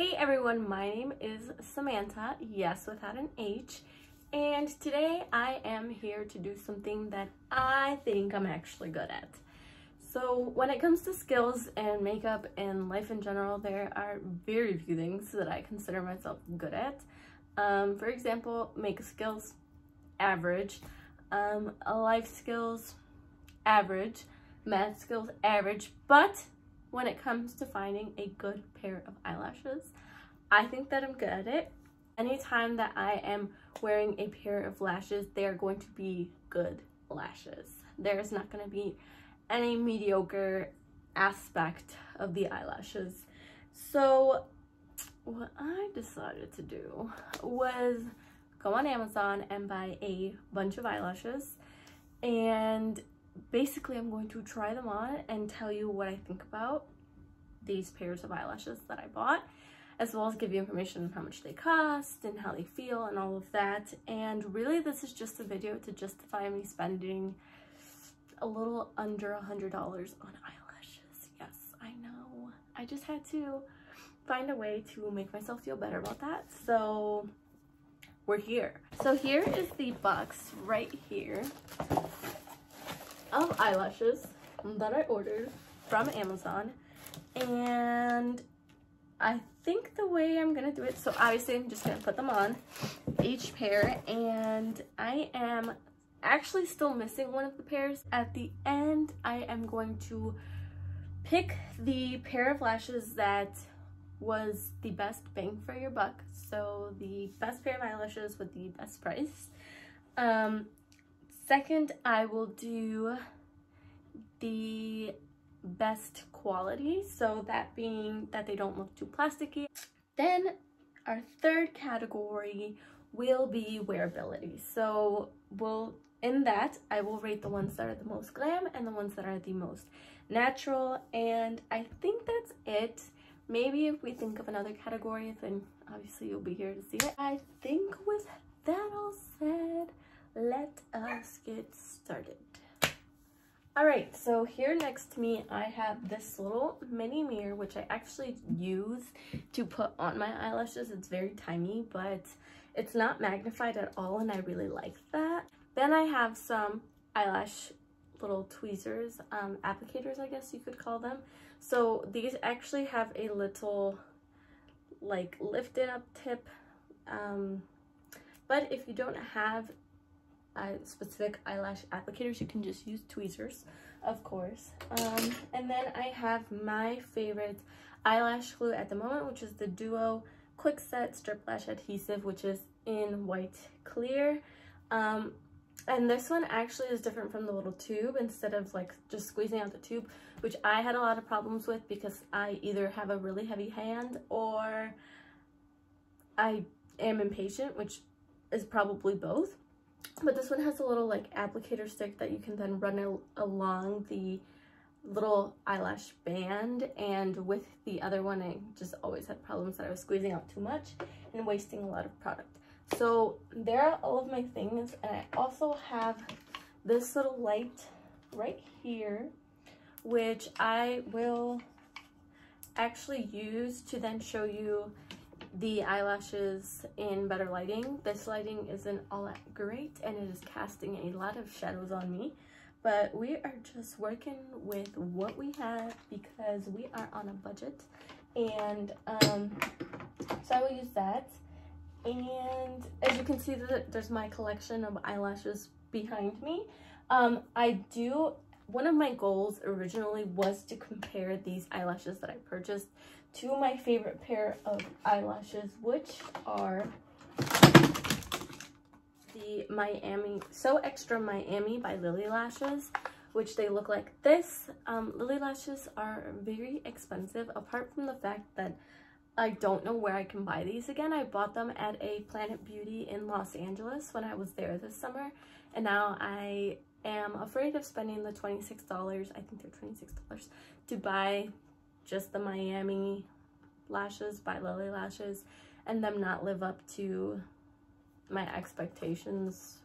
Hey everyone, my name is Samantha, yes without an H, and today I am here to do something that I think I'm actually good at. So when it comes to skills and makeup and life in general, there are very few things that I consider myself good at. For example, makeup skills, average, life skills, average, math skills, average, but when it comes to finding a good pair of eyelashes, I think that I'm good at it. Anytime that I am wearing a pair of lashes, they are going to be good lashes. There is not going to be any mediocre aspect of the eyelashes. So what I decided to do was go on Amazon and buy a bunch of eyelashes, and basically I'm going to try them on and tell you what I think about these pairs of eyelashes that I bought, as well as give you information on how much they cost and how they feel and all of that. And really, this is just a video to justify me spending a little under $100 on eyelashes. Yes, I know, I just had to find a way to make myself feel better about that, so we're here. So here is the box right here of eyelashes that I ordered from Amazon, and I think the way I'm gonna do it, so obviously I'm just gonna put them on, each pair, and I am actually still missing one of the pairs. At the end, I am going to pick the pair of lashes that was the best bang for your buck, so the best pair of eyelashes with the best price. Second, I will do the best quality, so that being that they don't look too plasticky. Then our third category will be wearability. So in that, I will rate the ones that are the most glam and the ones that are the most natural, and I think that's it. Maybe if we think of another category, then obviously you'll be here to see it. I think with that all said, let us get started. All right, so here next to me I have this little mini mirror, which I actually use to put on my eyelashes. It's very tiny, but it's not magnified at all, and I really like that. Then I have some eyelash little tweezers, applicators I guess you could call them. So these actually have a little like lifted up tip, but if you don't have specific eyelash applicators, you can just use tweezers, of course. And then I have my favorite eyelash glue at the moment, which is the Duo Quick Set Strip Lash Adhesive, which is in white clear. And this one actually is different from the little tube. Instead of like just squeezing out the tube, which I had a lot of problems with because I either have a really heavy hand or I am impatient, which is probably both. But this one has a little like applicator stick that you can then run along the little eyelash band, and with the other one I just always had problems that I was squeezing out too much and wasting a lot of product. So there are all of my things, and I also have this little light right here, which I will actually use to then show you the eyelashes in better lighting. This lighting isn't all that great, and it is casting a lot of shadows on me, but we are just working with what we have because we are on a budget. And so I will use that, and as you can see that there's my collection of eyelashes behind me. One of my goals originally was to compare these eyelashes that I purchased to my favorite pair of eyelashes, which are the Miami So Extra Miami by Lily Lashes, which they look like this. Lily Lashes are very expensive, apart from the fact that I don't know where I can buy these again. I bought them at a Planet Beauty in Los Angeles when I was there this summer, and now I am afraid of spending the $26, I think they're $26, to buy just the Miami lashes by Lily Lashes and them not live up to my expectations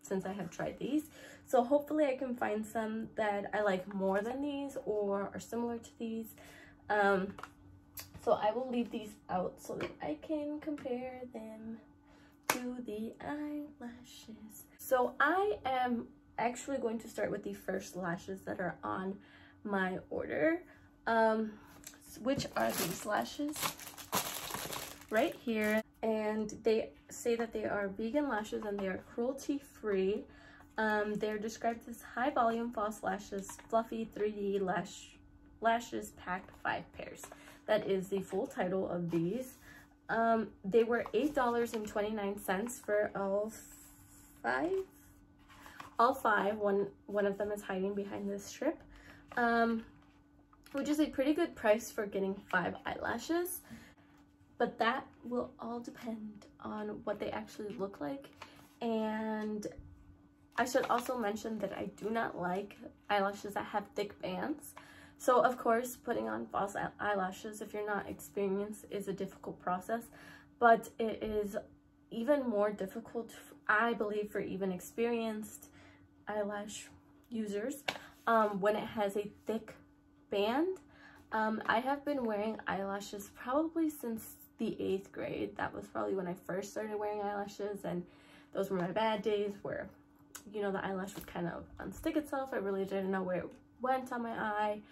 since I have tried these. So hopefully I can find some that I like more than these or are similar to these. So I will leave these out so that I can compare them to the eyelashes. So I am actually going to start with the first lashes that are on my order, which are these lashes right here. And they say that they are vegan lashes and they are cruelty free. They're described as high volume false lashes, fluffy 3D lashes packed 5 pairs. That is the full title of these. They were $8.29 for all five. One of them is hiding behind this strip, which is a pretty good price for getting 5 eyelashes. But that will all depend on what they actually look like. And I should also mention that I do not like eyelashes that have thick bands. So of course, putting on false eyelashes, if you're not experienced, is a difficult process, but it is even more difficult, I believe, for even experienced eyelash users when it has a thick band. I have been wearing eyelashes probably since the 8th grade. That was probably when I first started wearing eyelashes, and those were my bad days where, you know, the eyelash would kind of unstick itself. I really didn't know where it went on my eye.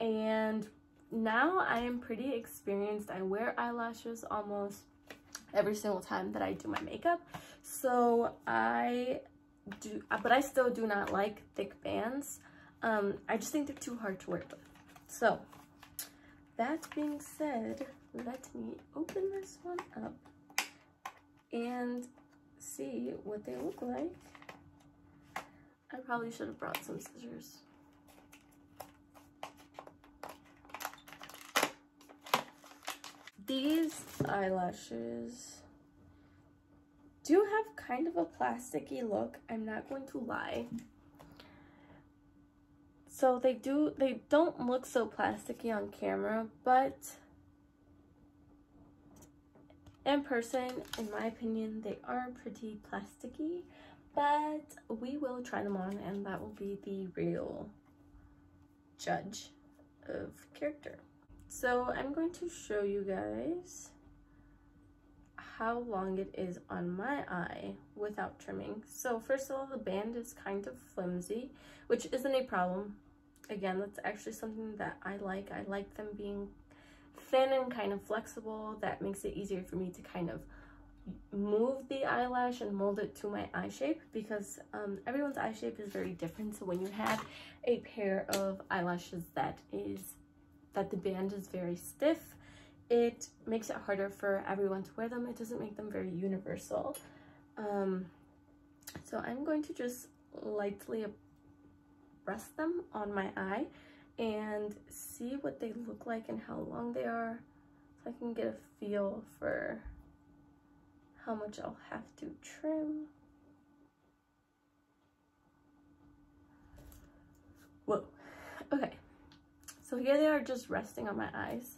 And now I am pretty experienced. I wear eyelashes almost every single time that I do my makeup. So but I still do not like thick bands. I just think they're too hard to work with. So that being said, let me open this one up and see what they look like. I probably should have brought some scissors. These eyelashes do have kind of a plasticky look, I'm not going to lie. So they don't look so plasticky on camera, but in person, in my opinion, they are pretty plasticky. But we will try them on, and that will be the real judge of character. So I'm going to show you guys how long it is on my eye without trimming. So first of all, the band is kind of flimsy, which isn't a problem. Again, that's actually something that I like. I like them being thin and kind of flexible. That makes it easier for me to kind of move the eyelash and mold it to my eye shape, because everyone's eye shape is very different. So when you have a pair of eyelashes that the band is very stiff, it makes it harder for everyone to wear them. It doesn't make them very universal. So I'm going to just lightly rest them on my eye and see what they look like and how long they are, so I can get a feel for how much I'll have to trim. Whoa, okay. So here they are just resting on my eyes.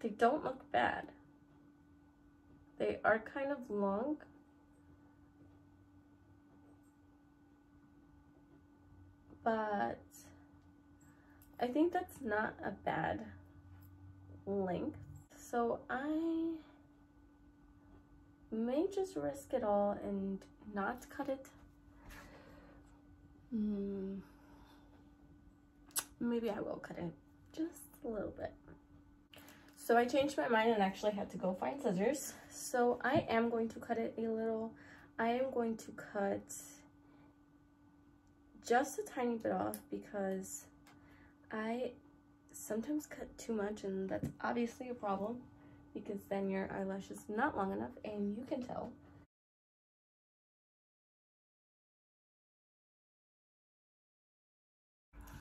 They don't look bad. They are kind of long. But I think that's not a bad length. So I may just risk it all and not cut it. Maybe I will cut it just a little bit. So I changed my mind and actually had to go find scissors. So I am going to cut it a little. I am going to cut just a tiny bit off, because I sometimes cut too much, and that's obviously a problem, because then your eyelash is not long enough and you can tell.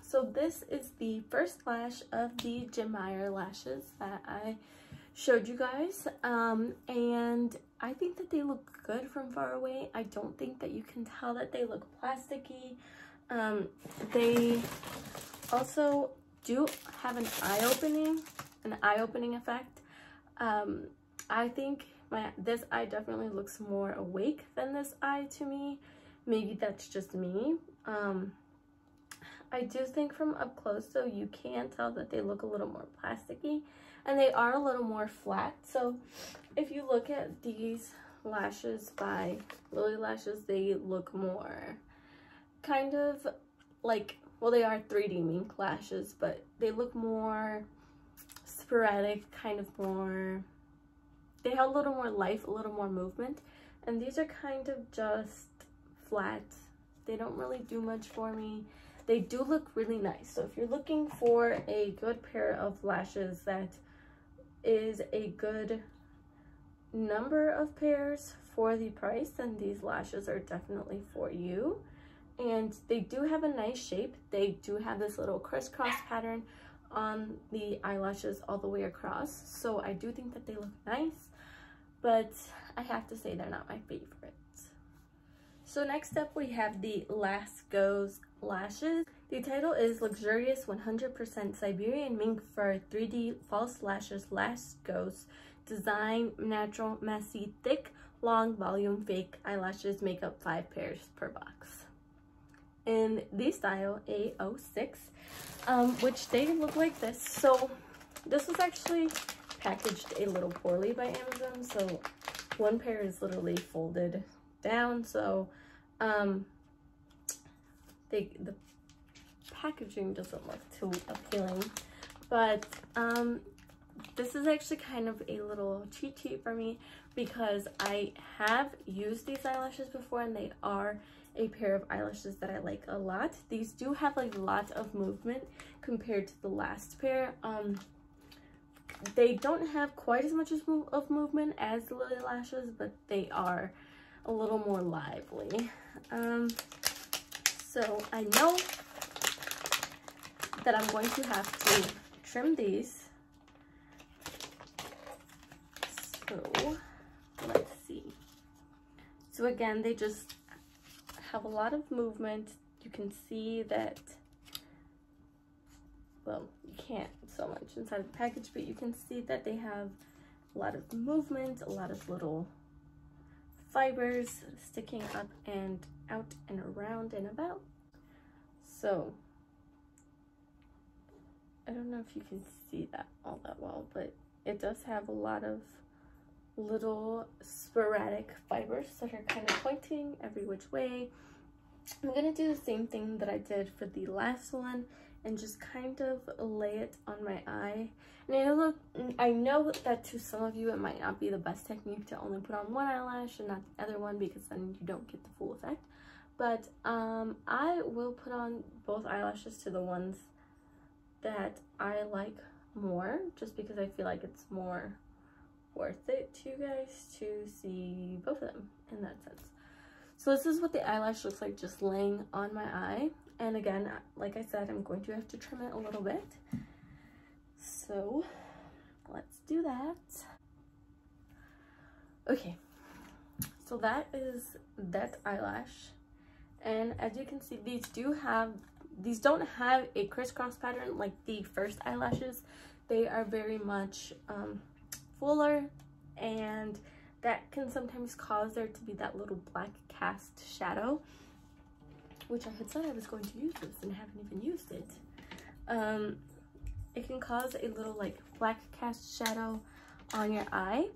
So this is the first lash of the JIMIRE lashes that I showed you guys. And I think that they look good from far away. I don't think that you can tell that they look plasticky. They also do have an eye-opening effect. I think this eye definitely looks more awake than this eye to me. Maybe that's just me. I do think from up close, though, you can tell that they look a little more plasticky. and they are a little more flat. So if you look at these lashes by Lily Lashes, they look more kind of like, well, they are 3D mink lashes, but they look more sporadic, kind of more, they have a little more life, a little more movement. And these are kind of just flat. They don't really do much for me. They do look really nice. So if you're looking for a good pair of lashes that is a good number of pairs for the price, then these lashes are definitely for you. And they do have a nice shape. They do have this little crisscross pattern on the eyelashes all the way across. So I do think that they look nice, but I have to say they're not my favorite. So next up we have the LASGOOS lashes. The title is Luxurious 100% Siberian Mink Fur 3D False Lashes LASGOOS. Design natural, messy, thick, long, volume, fake eyelashes. Make up 5 pairs per box. In the style A06, which they look like this. So this was actually packaged a little poorly by Amazon. So one pair is literally folded down. So the packaging doesn't look too appealing, but this is actually kind of a little cheat sheet for me, because I have used these eyelashes before and they are a pair of eyelashes that I like a lot. These do have like a lot of movement compared to the last pair. They don't have quite as much of movement as the Lily Lashes, but they are a little more lively. So I know that I'm going to have to trim these. So let's see. So again, they just have a lot of movement. You can see that, well, you can't so much inside the package, but you can see that they have a lot of movement, a lot of little fibers sticking up and out and around and about. So I don't know if you can see that all that well, but it does have a lot of little sporadic fibers that are kind of pointing every which way. I'm gonna do the same thing that I did for the last one and just kind of lay it on my eye. And I know that to some of you it might not be the best technique to only put on one eyelash and not the other one, because then you don't get the full effect, but I will put on both eyelashes to the ones that I like more, just because I feel like it's more worth it to you guys to see both of them in that sense. So this is what the eyelash looks like just laying on my eye. And again, like I said, I'm going to have to trim it a little bit. So let's do that. Okay, so that is that eyelash. And as you can see, these don't have a crisscross pattern like the first eyelashes. They are very much fuller, and that can sometimes cause there to be that little black cast shadow, which I had said I was going to use this and haven't even used it. It can cause a little like black cast shadow on your eye,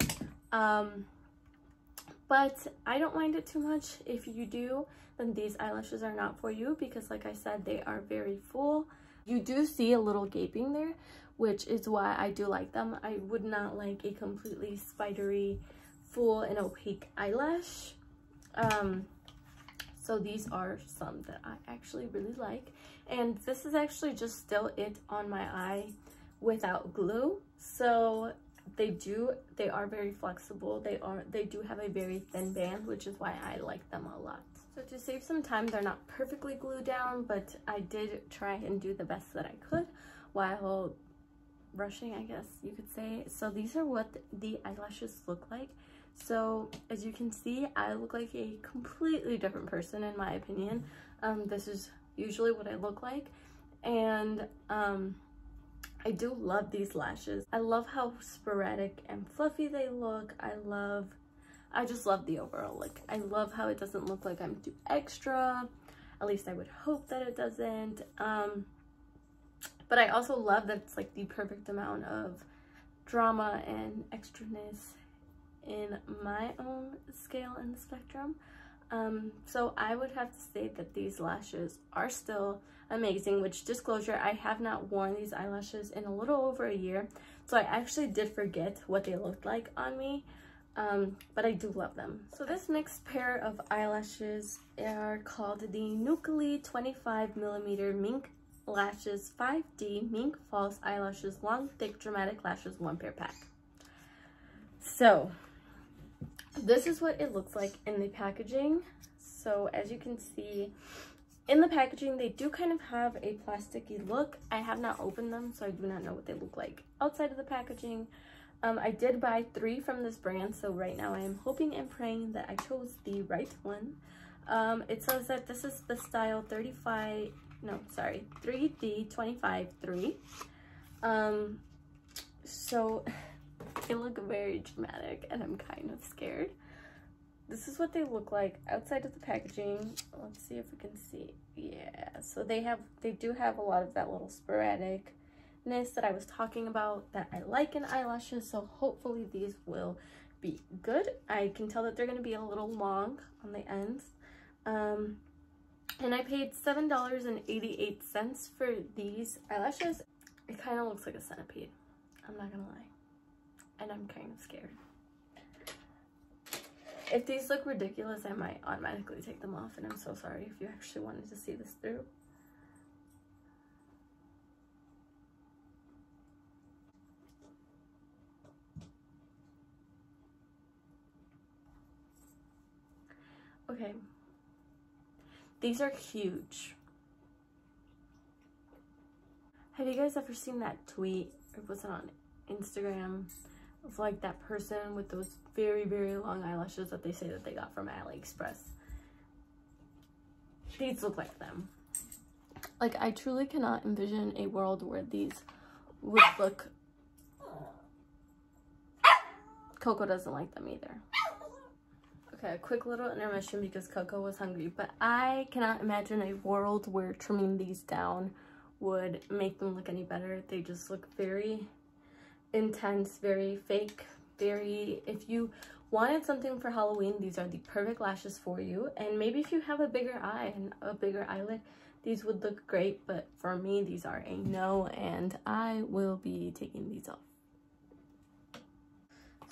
but I don't mind it too much. If you do, then these eyelashes are not for you, because like I said, they are very full. You do see a little gaping there, which is why I do like them. I would not like a completely spidery, full, and opaque eyelash. So these are some that I actually really like. And this is actually just still it on my eye without glue. So they are very flexible. They do have a very thin band, which is why I like them a lot. So to save some time, they're not perfectly glued down, but I did try and do the best that I could while brushing, I guess you could say. So these are what the eyelashes look like. So as you can see, I look like a completely different person in my opinion. This is usually what I look like, and I do love these lashes. I love how sporadic and fluffy they look. I just love the overall look. I love how it doesn't look like I'm too extra. At least I would hope that it doesn't. But I also love that it's like the perfect amount of drama and extraness in my own scale in the spectrum. So I would have to say that these lashes are still amazing, which, disclosure, I have not worn these eyelashes in a little over a year, so I actually did forget what they looked like on me, but I do love them. So this next pair of eyelashes are called the Newcally 25mm Mink Lashes 5D Mink False Eyelashes Long Thick Dramatic Lashes 1 Pair Pack. So this is what it looks like in the packaging. So as you can see in the packaging, they do kind of have a plasticky look. I have not opened them, so I do not know what they look like outside of the packaging. I did buy 3 from this brand, so right now I am hoping and praying that I chose the right one. It says that this is the style 3D 25-3. So they look very dramatic and I'm kind of scared. This is what they look like outside of the packaging. Let's see if we can see. Yeah, so they do have a lot of that little sporadicness that I was talking about that I like in eyelashes, so hopefully these will be good. I can tell that they're going to be a little long on the ends. And I paid $7.88 for these eyelashes. It kind of looks like a centipede, I'm not gonna lie. And I'm kind of scared. If these look ridiculous, I might automatically take them off, and I'm so sorry if you actually wanted to see this through. Okay. These are huge. Have you guys ever seen that tweet, or was it on Instagram, of like that person with those very, very long eyelashes that they say that they got from AliExpress? These look like them. Like, I truly cannot envision a world where these would look... Coco doesn't like them either. Okay, a quick little intermission because Coco was hungry, but I cannot imagine a world where trimming these down would make them look any better. They just look very intense, very fake, very... If you wanted something for Halloween, these are the perfect lashes for you. And maybe if you have a bigger eye and a bigger eyelid, these would look great, but for me, these are a no, and I will be taking these off.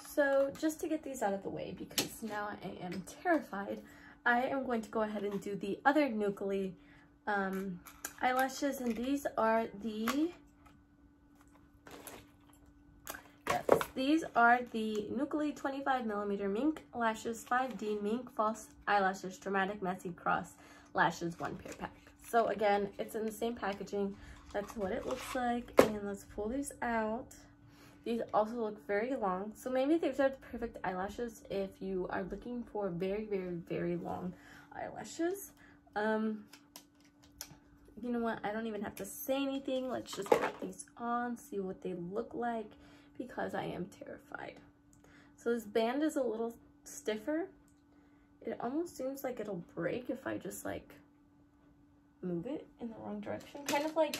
So just to get these out of the way, because now I am terrified, I am going to go ahead and do the other Newcally eyelashes, and these are the... These are the Newcally 25mm Mink Lashes 5D Mink False Eyelashes Dramatic Messy Cross Lashes 1 Pair Pack. So again, it's in the same packaging. That's what it looks like. And let's pull these out. These also look very long. So maybe these are the perfect eyelashes if you are looking for very, very, very long eyelashes. You know what? I don't even have to say anything. Let's just pop these on, see what they look like, because I am terrified. So this band is a little stiffer. It almost seems like it'll break if I just like move it in the wrong direction. Kind of like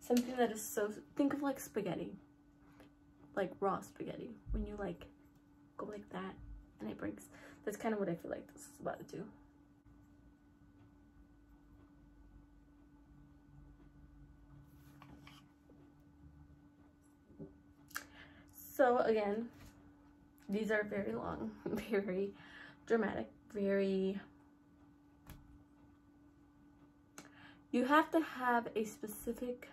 something that is so... Think of like spaghetti. Like raw spaghetti. When you like go like that and it breaks. That's kind of what I feel like this is about to do. So again, these are very long, very dramatic, very... You have to have a specific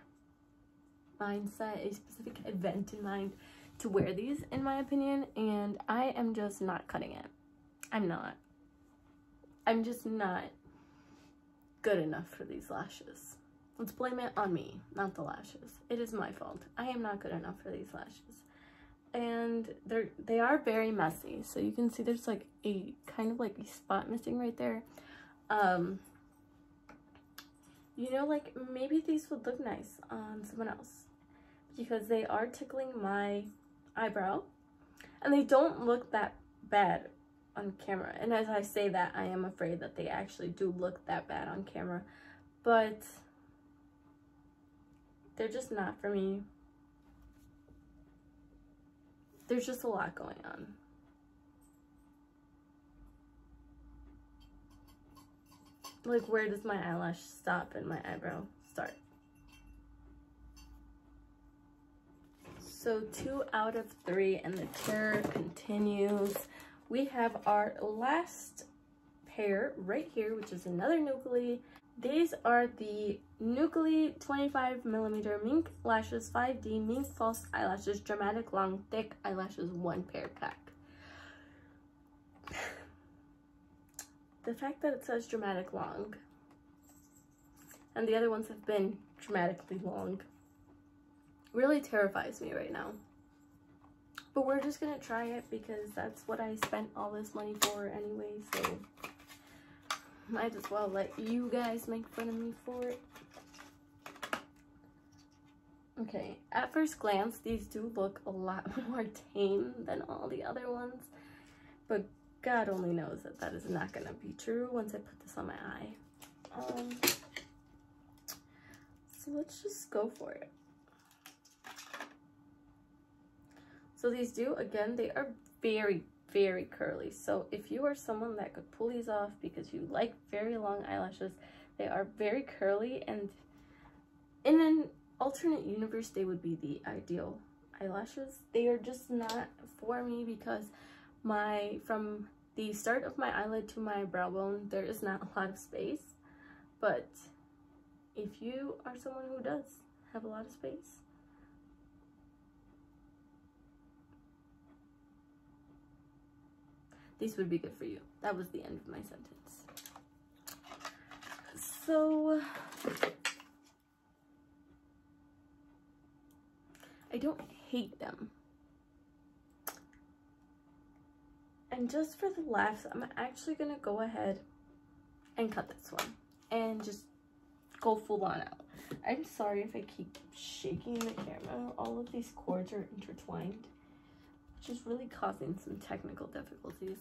mindset, a specific event in mind to wear these, in my opinion, and I am just not cutting it. I'm not. I'm just not good enough for these lashes. Let's blame it on me, not the lashes. It is my fault. I am not good enough for these lashes. And they are very messy, so you can see there's like a kind of like a spot missing right there. You know, like maybe these would look nice on someone else, because they are tickling my eyebrow and they don't look that bad on camera. And as I say that, I am afraid that they actually do look that bad on camera, but they're just not for me. there's just a lot going on. Like, where does my eyelash stop and my eyebrow start? So 2 out of 3 and the terror continues. We have our last pair right here, which is another Newcally. These are the Newcally 25mm Mink Lashes 5D Mink False Eyelashes Dramatic Long Thick Eyelashes 1 pair pack. The fact that it says dramatic long, and the other ones have been dramatically long, really terrifies me right now. But we're just gonna try it because that's what I spent all this money for anyway, so might as well let you guys make fun of me for it. Okay, at first glance, these do look a lot more tame than all the other ones, but God only knows that that is not going to be true once I put this on my eye. So let's just go for it. So these do, again, they are very, very curly. So if you are someone that could pull these off because you like very long eyelashes, they are very curly, and in an alternate universe, they would be the ideal eyelashes. They are just not for me because from the start of my eyelid to my brow bone, there is not a lot of space. But if you are someone who does have a lot of space, these would be good for you. That was the end of my sentence. So I don't hate them. And just for the laughs, I'm actually going to go ahead and cut this one and just go full on out. I'm sorry if I keep shaking the camera. All of these cords are intertwined, which is really causing some technical difficulties.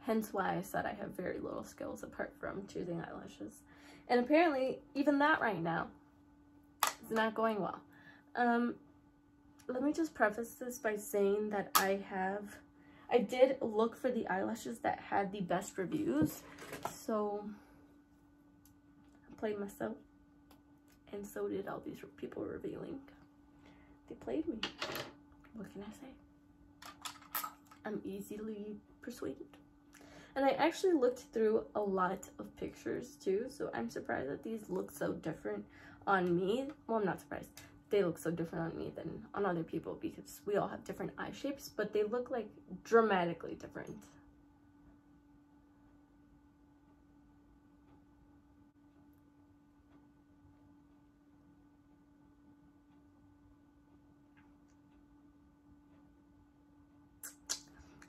Hence why I said I have very little skills apart from choosing eyelashes. And apparently, even that right now is not going well. Let me just preface this by saying that I did look for the eyelashes that had the best reviews, so I played myself, and so did all these people reviewing. They played me. What can I say? I'm easily persuaded. And I actually looked through a lot of pictures too, so I'm surprised that these look so different on me. Well, I'm not surprised. They look so different on me than on other people because we all have different eye shapes, but they look like dramatically different.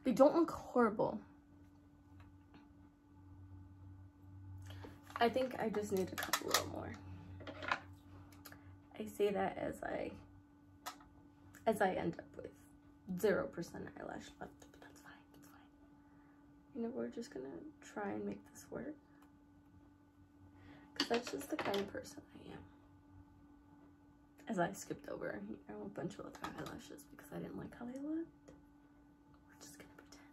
They don't look horrible. I think I just need to cut a little more. I say that as I end up with 0% eyelash left, but that's fine, it's fine. You know, we're just gonna try and make this work. Because that's just the kind of person I am. As I skipped over a bunch of other eyelashes because I didn't like how they looked. We're just gonna pretend.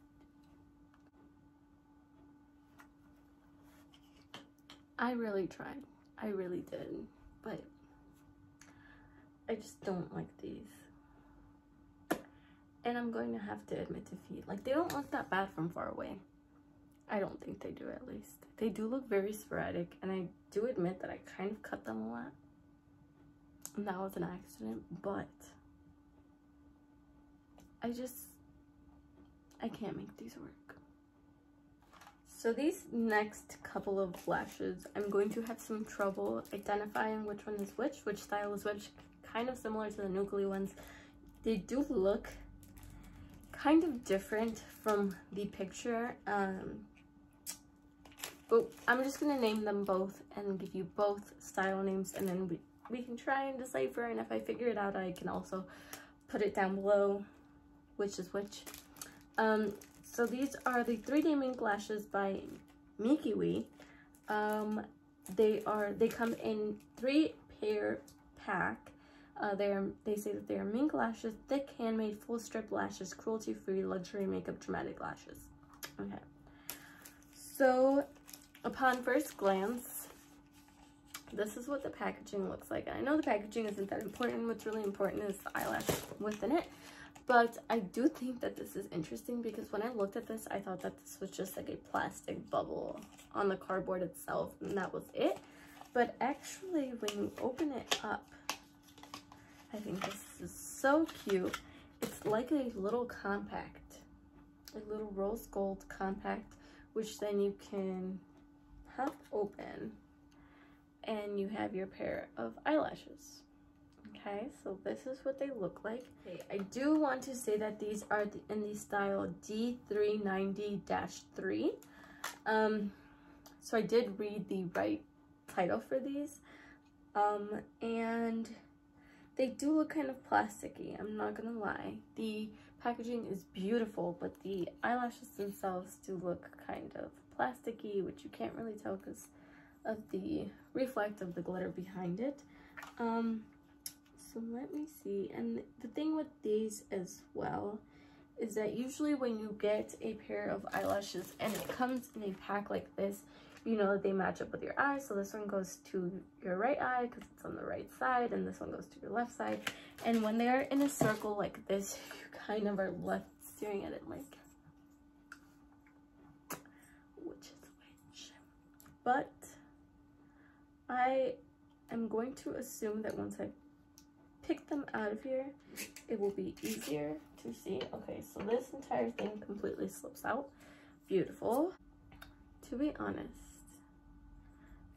I really tried. I really did, but I just don't like these, and I'm going to have to admit defeat. Like, they don't look that bad from far away. I don't think they do, at least. They do look very sporadic, and I do admit that I kind of cut them a lot, and that was an accident, but I can't make these work. So these next couple of lashes, I'm going to have some trouble identifying which one is which style is which. Kind of similar to the Newcally ones. They do look kind of different from the picture, but I'm just gonna name them both and give you both style names, and then we can try and decipher, and if I figure it out, I can also put it down below which is which. So these are the 3D Mink Lashes by Mikiwi. They come in 3-pair pack. They say that they are mink lashes, thick, handmade, full strip lashes, cruelty-free, luxury makeup, dramatic lashes. Okay. So, upon first glance, this is what the packaging looks like. And I know the packaging isn't that important. What's really important is the eyelash within it. But I do think that this is interesting because when I looked at this, I thought that this was just like a plastic bubble on the cardboard itself, and that was it. But actually, when you open it up, I think this is so cute. It's like a little compact, a little rose gold compact, which then you can pop open and you have your pair of eyelashes. Okay, so this is what they look like. Okay, I do want to say that these are in the style D390-3. So I did read the right title for these. And they do look kind of plasticky, I'm not gonna lie. The packaging is beautiful, but the eyelashes themselves do look kind of plasticky, which you can't really tell because of the reflect of the glitter behind it. So let me see, and the thing with these as well is that usually when you get a pair of eyelashes and it comes in a pack like this, you know that they match up with your eye. So this one goes to your right eye because it's on the right side, and this one goes to your left side. And when they are in a circle like this, you kind of are left staring at it like, which is which? But I am going to assume that once I pick them out of here, it will be easier to see. Okay, so this entire thing completely slips out. Beautiful. To be honest,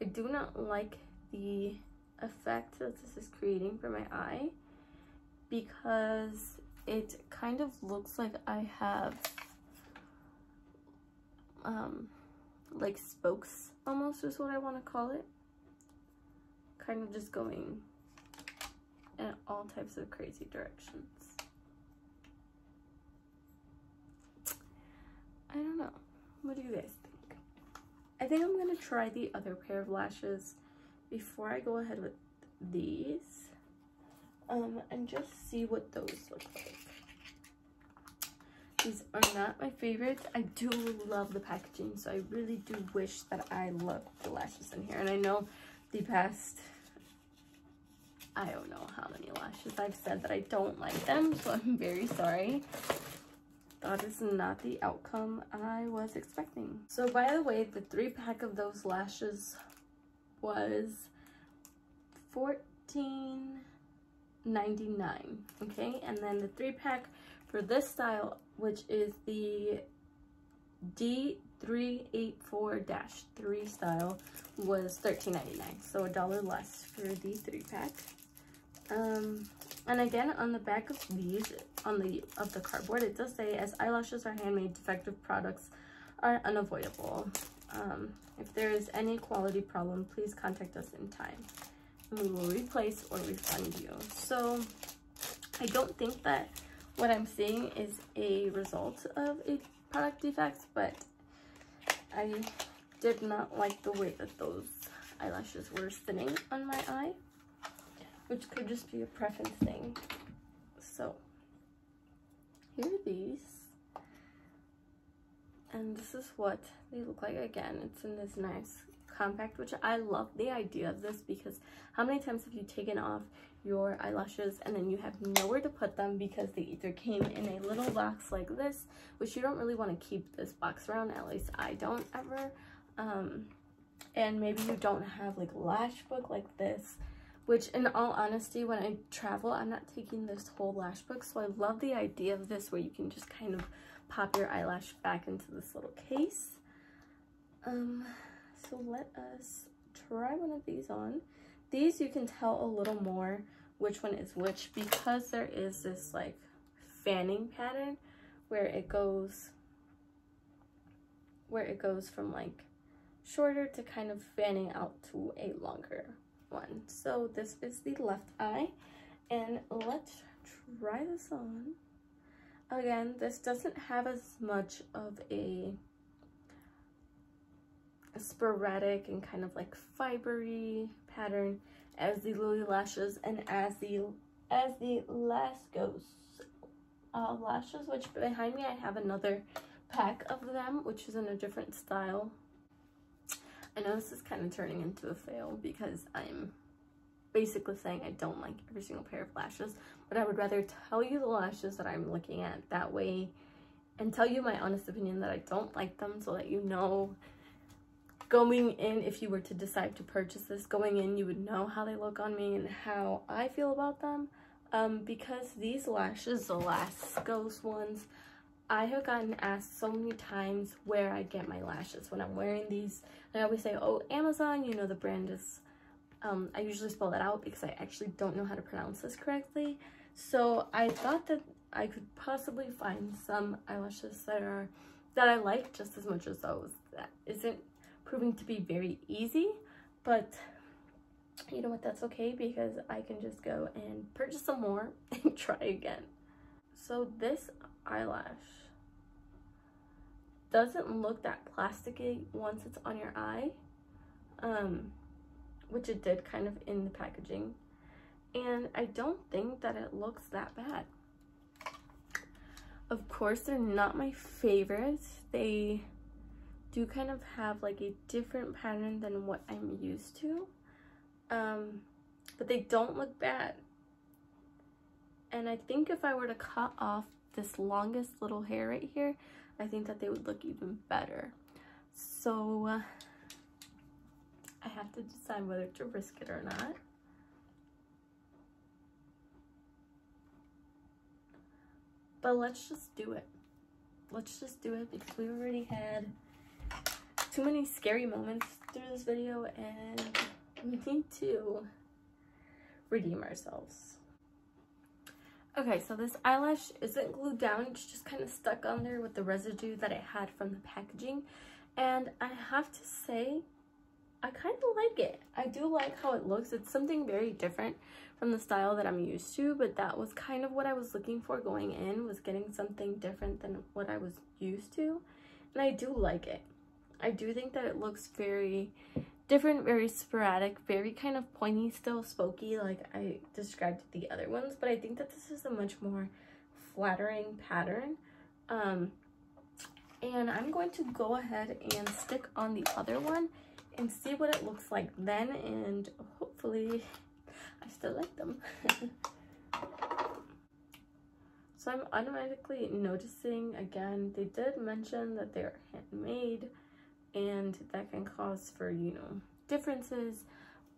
I do not like the effect that this is creating for my eye because it kind of looks like I have like spokes almost is what I want to call it, kind of just going in all types of crazy directions. I don't know, what do you guys think? I think I'm gonna try the other pair of lashes before I go ahead with these and just see what those look like. These are not my favorites. I do love the packaging, so I really do wish that I loved the lashes in here. And I know the past, I don't know how many lashes I've said that I don't like them, so I'm very sorry. That is not the outcome I was expecting. So by the way, the 3-pack of those lashes was $14.99, okay? And then the 3-pack for this style, which is the D384-3 style, was $13.99, so $1 less for the 3-pack. And again, on the back of these, of the cardboard, it does say, as eyelashes are handmade, defective products are unavoidable. If there is any quality problem, please contact us in time, and we will replace or refund you. So, I don't think that what I'm seeing is a result of a product defects, but I did not like the way that those eyelashes were sitting on my eye, which could just be a preference thing. So here are these, and this is what they look like. Again, it's in this nice compact, which I love the idea of this because how many times have you taken off your eyelashes and then you have nowhere to put them because they either came in a little box like this, which you don't really want to keep this box around, at least I don't ever, and maybe you don't have like a lash book like this, which in all honesty, when I travel, I'm not taking this whole lash book. So I love the idea of this where you can just kind of pop your eyelash back into this little case. So let us try one of these on. These you can tell a little more which one is which because there is this like fanning pattern where it goes from like shorter to kind of fanning out to a longer one. So this is the left eye, and let's try this on. Again, this doesn't have as much of a sporadic and kind of like fibery pattern as the Lily Lashes and as the as the LASGOOS lashes, which behind me I have another pack of them, which is in a different style. I know this is kind of turning into a fail because I'm basically saying I don't like every single pair of lashes, but I would rather tell you the lashes that I'm looking at that way and tell you my honest opinion that I don't like them, so that you know going in, if you were to decide to purchase this, going in you would know how they look on me and how I feel about them. Because these lashes, the LASGOOS ones, I have gotten asked so many times where I get my lashes when I'm wearing these. And I always say, oh, Amazon, you know the brand is, I usually spell that out because I actually don't know how to pronounce this correctly. So I thought that I could possibly find some eyelashes that I like just as much as those. That isn't proving to be very easy, but you know what, that's okay because I can just go and purchase some more and try again. So this eyelash doesn't look that plasticky once it's on your eye, which it did kind of in the packaging, and I don't think that it looks that bad. Of course, they're not my favorites. They do kind of have like a different pattern than what I'm used to, but they don't look bad. And I think if I were to cut off this longest little hair right here, I think that they would look even better. So I have to decide whether to risk it or not. But let's just do it. Let's just do it because we've already had too many scary moments through this video and we need to redeem ourselves. Okay, so this eyelash isn't glued down, it's just kind of stuck on there with the residue that it had from the packaging. And I have to say, I kind of like it. I do like how it looks. It's something very different from the style that I'm used to, but that was kind of what I was looking for going in, was getting something different than what I was used to. And I do like it. I do think that it looks very different, very sporadic, very kind of pointy, still spoky like I described the other ones, but I think that this is a much more flattering pattern. And I'm going to go ahead and stick on the other one and see what it looks like then, and hopefully I still like them. So I'm automatically noticing again, they did mention that they're handmade, and that can cause for, you know, differences,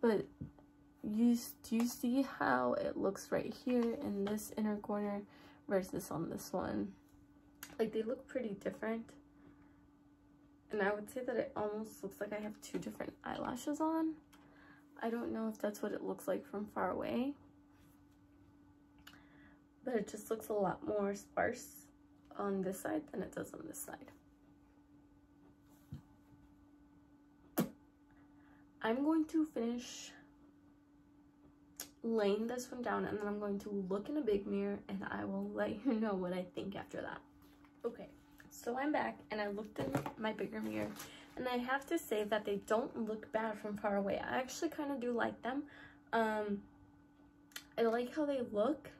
but do you see how it looks right here in this inner corner versus on this one? Like, they look pretty different, and I would say that it almost looks like I have two different eyelashes on. I don't know if that's what it looks like from far away, but it just looks a lot more sparse on this side than it does on this side. I'm going to finish laying this one down, and then I'm going to look in a big mirror and I will let you know what I think after that. Okay, so I'm back and I looked in my bigger mirror, and I have to say that they don't look bad from far away. I actually kind of do like them. I like how they look,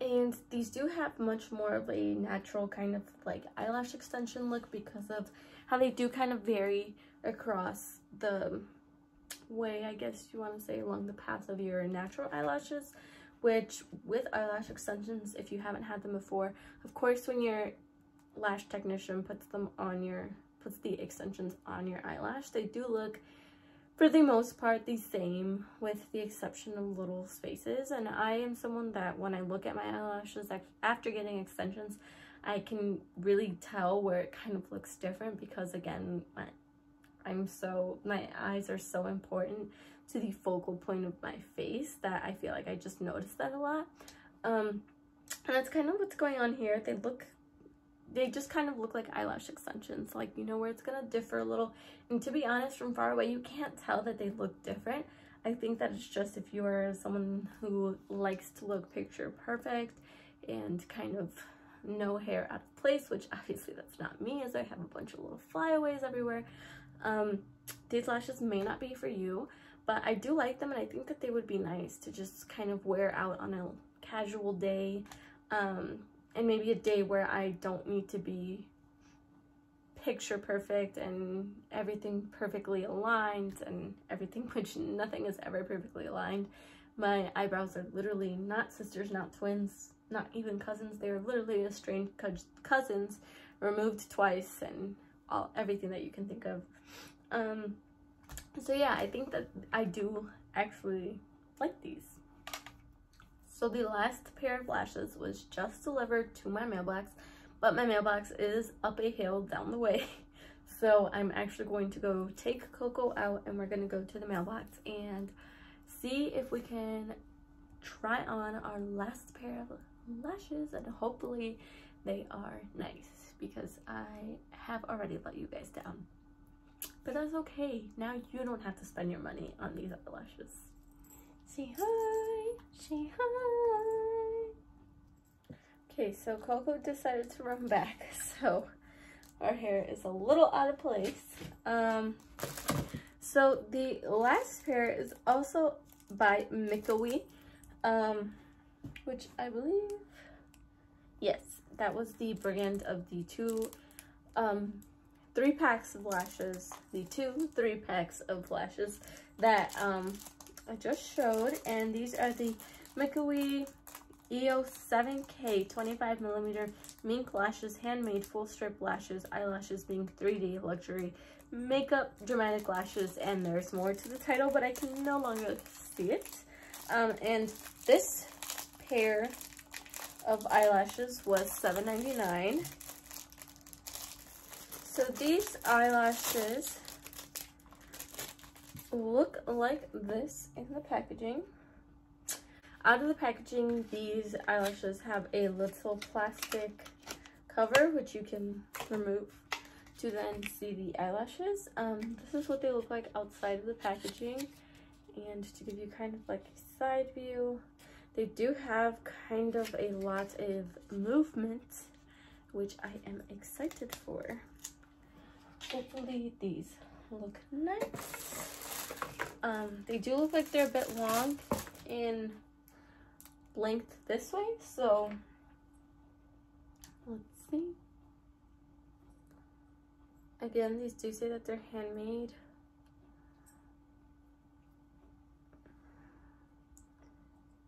and these do have much more of a natural kind of like eyelash extension look because of how they do kind of vary across the way, I guess you want to say, along the path of your natural eyelashes, which with eyelash extensions, if you haven't had them before, of course when your lash technician puts the extensions on your eyelash, they do look for the most part the same, with the exception of little spaces. And I am someone that when I look at my eyelashes after getting extensions, I can really tell where it kind of looks different because, again, my eyes are so important to the focal point of my face that I feel like I just notice that a lot. And that's kind of what's going on here. They just kind of look like eyelash extensions. Like, you know where it's gonna differ a little. And to be honest, from far away, you can't tell that they look different. I think that it's just if you're someone who likes to look picture perfect and kind of no hair out of place, which obviously that's not me, as I have a bunch of little flyaways everywhere. These lashes may not be for you, but I do like them, and I think that they would be nice to just kind of wear out on a casual day, and maybe a day where I don't need to be picture perfect and everything perfectly aligned and everything, which nothing is ever perfectly aligned. My eyebrows are literally not sisters, not twins, not even cousins. They are literally estranged cousins, removed twice, and everything that you can think of. So yeah, I think that I do actually like these. So the last pair of lashes was just delivered to my mailbox, but my mailbox is up a hill down the way. So I'm actually going to go take Coco out and we're going to go to the mailbox and see if we can try on our last pair of lashes, and hopefully they are nice because I have already let you guys down. But that's okay. Now you don't have to spend your money on these eyelashes. Say hi. Say hi. Okay, so Coco decided to run back, so our hair is a little out of place. So the last pair is also by Mikiwi, which I believe, yes, that was the brand of the 3 packs of lashes, the 3 packs of lashes that I just showed. And these are the Mikiwi EO 7K 25mm mink lashes, handmade full strip lashes, eyelashes being 3D luxury makeup, dramatic lashes, and there's more to the title, but I can no longer see it. And this pair of eyelashes was $7.99. So these eyelashes look like this in the packaging. Out of the packaging, these eyelashes have a little plastic cover which you can remove to then see the eyelashes. This is what they look like outside of the packaging, and to give you kind of like a side view, they do have kind of a lot of movement, which I am excited for. Hopefully these look nice. They do look like they're a bit long in length this way, so let's see. Again, these do say that they're handmade.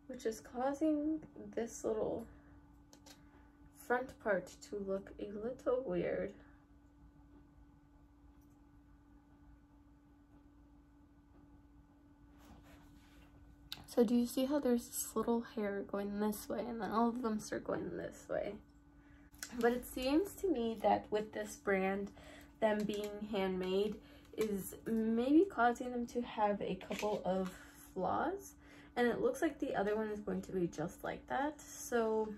Which is causing this little front part to look a little weird. So do you see how there's this little hair going this way and then all of them start going this way? But it seems to me that with this brand, them being handmade is maybe causing them to have a couple of flaws. And it looks like the other one is going to be just like that. So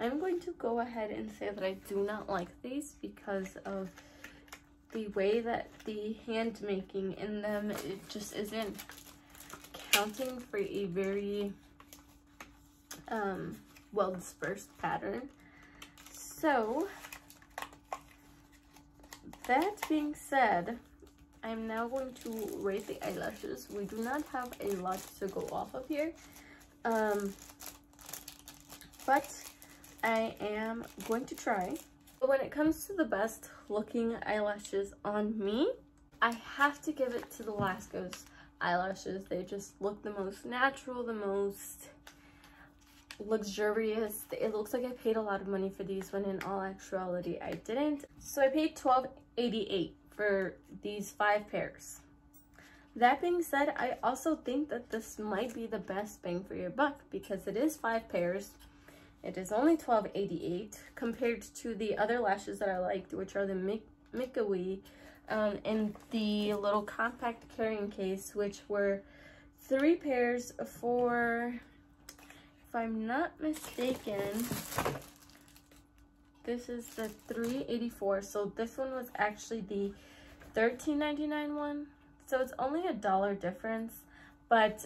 I'm going to go ahead and say that I do not like these because of the way that the hand making in them, it just isn't counting for a very well dispersed pattern. So that being said, I'm now going to rate the eyelashes. We do not have a lot to go off of here, but I am going to try. But when it comes to the best looking eyelashes on me, I have to give it to the LASGOOS eyelashes. They just look the most natural, the most luxurious. It looks like I paid a lot of money for these when in all actuality I didn't. So I paid $12.88. for these 5 pairs. That being said, I also think that this might be the best bang for your buck because it is 5 pairs. It is only $12.88 compared to the other lashes that I liked, which are the Mikiwi and the little compact carrying case, which were 3 pairs for, if I'm not mistaken, this is the $3.84, so this one was actually the $13.99 one. So it's only a dollar difference, but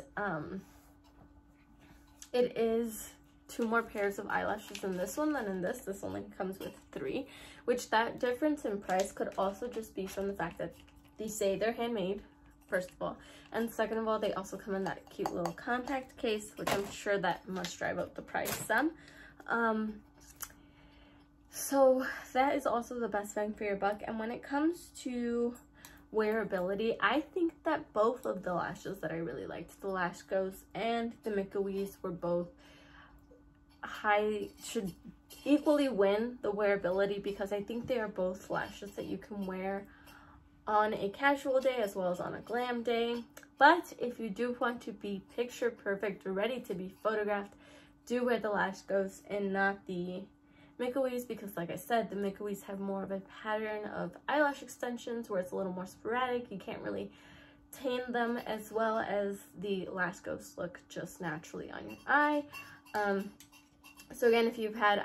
it is 2 more pairs of eyelashes in this one than in this. This only comes with 3, which that difference in price could also just be from the fact that they say they're handmade, first of all. And second of all, they also come in that cute little compact case, which I'm sure that must drive up the price some. So that is also the best bang for your buck. And when it comes to wearability, I think that both of the lashes that I really liked, the LASGOOS and the Mikiwi's, were both should equally win the wearability, because I think they are both lashes that you can wear on a casual day as well as on a glam day. But if you do want to be picture perfect, ready to be photographed, do wear the LASGOOS and not the Mikiwi's, because like I said, the Mikiwi's have more of a pattern of eyelash extensions where it's a little more sporadic. You can't really tame them as well as the LASGOOS look just naturally on your eye. So again, if you've had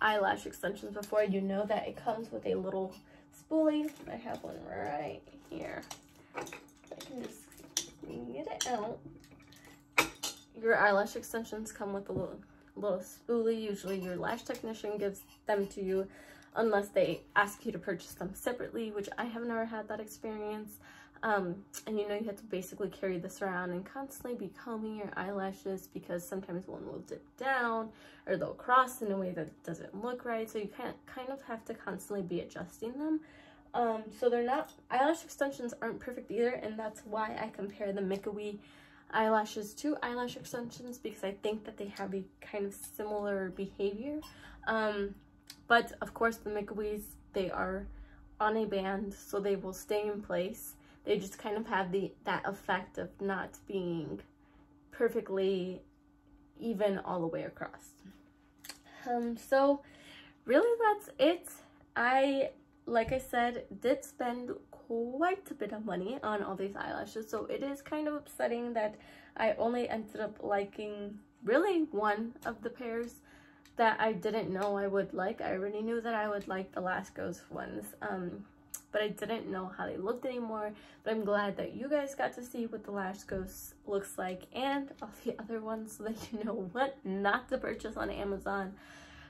eyelash extensions before, you know that it comes with a little spoolie. I have one right here. I can just get it out. Your eyelash extensions come with a little spoolie. Usually your lash technician gives them to you unless they ask you to purchase them separately, which I have never had that experience. And you know, you have to basically carry this around and constantly be combing your eyelashes, because sometimes one will dip down or they'll cross in a way that doesn't look right, so you kind of have to constantly be adjusting them. So they're not, eyelash extensions aren't perfect either, and that's why I compare the Mikiwi eyelashes to eyelash extensions, because I think that they have a kind of similar behavior. But of course the Mikiwi's, they are on a band, so they will stay in place. They just kind of have that effect of not being perfectly even all the way across. So really that's it. I, like I said, did spend quite a bit of money on all these eyelashes, so it is kind of upsetting that I only ended up liking really one of the pairs that I didn't know I would like. I already knew that I would like the LASGOOS ones, but I didn't know how they looked anymore. But I'm glad that you guys got to see what the LASGOOS looks like and all the other ones, so that you know what not to purchase on Amazon,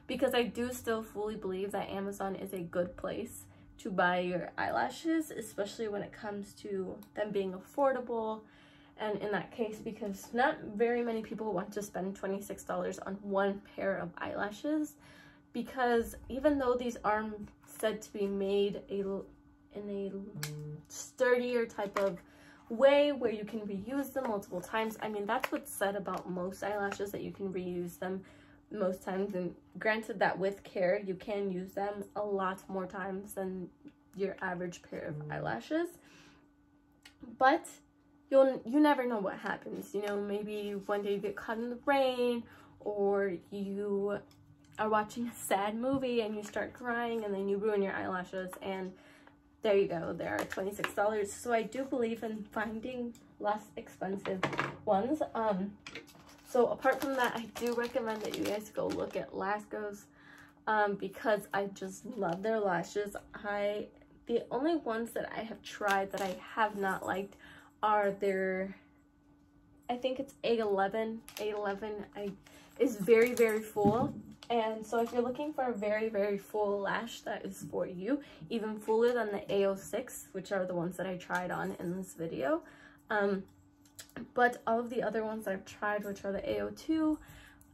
because I do still fully believe that Amazon is a good place to buy your eyelashes, especially when it comes to them being affordable. And in that case, because not very many people want to spend $26 on one pair of eyelashes, because even though these are said to be made in a sturdier type of way where you can reuse them multiple times. I mean, that's what's said about most eyelashes, that you can reuse them most times, and granted that with care you can use them a lot more times than your average pair of eyelashes, but you never know what happens. You know, maybe one day you get caught in the rain, or you are watching a sad movie and you start crying, and then you ruin your eyelashes, and there you go, there are $26. So I do believe in finding less expensive ones. So apart from that, I do recommend that you guys go look at LASGOOS, because I just love their lashes. The only ones that I have tried that I have not liked are their, I think it's A11. A11 is very, very full. And so if you're looking for a very, very full lash, that is for you, even fuller than the A06, which are the ones that I tried on in this video. But all of the other ones that I've tried, which are the A02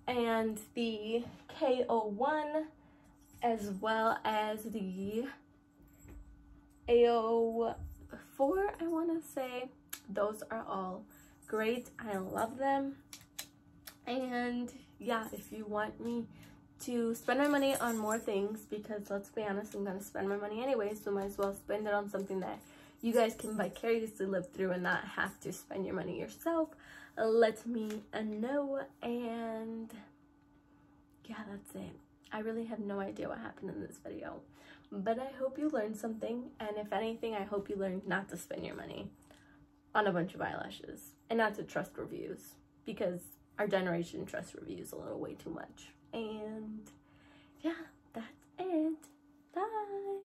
and the K01, as well as the A04, I want to say, those are all great. I love them. And yeah, if you want me to spend my money on more things, because let's be honest, I'm gonna spend my money anyway, so might as well spend it on something that you guys can vicariously live through and not have to spend your money yourself, let me know. And yeah, that's it. I really have no idea what happened in this video, but I hope you learned something, and if anything, I hope you learned not to spend your money on a bunch of eyelashes and not to trust reviews, because our generation trusts reviews a little way too much. And yeah.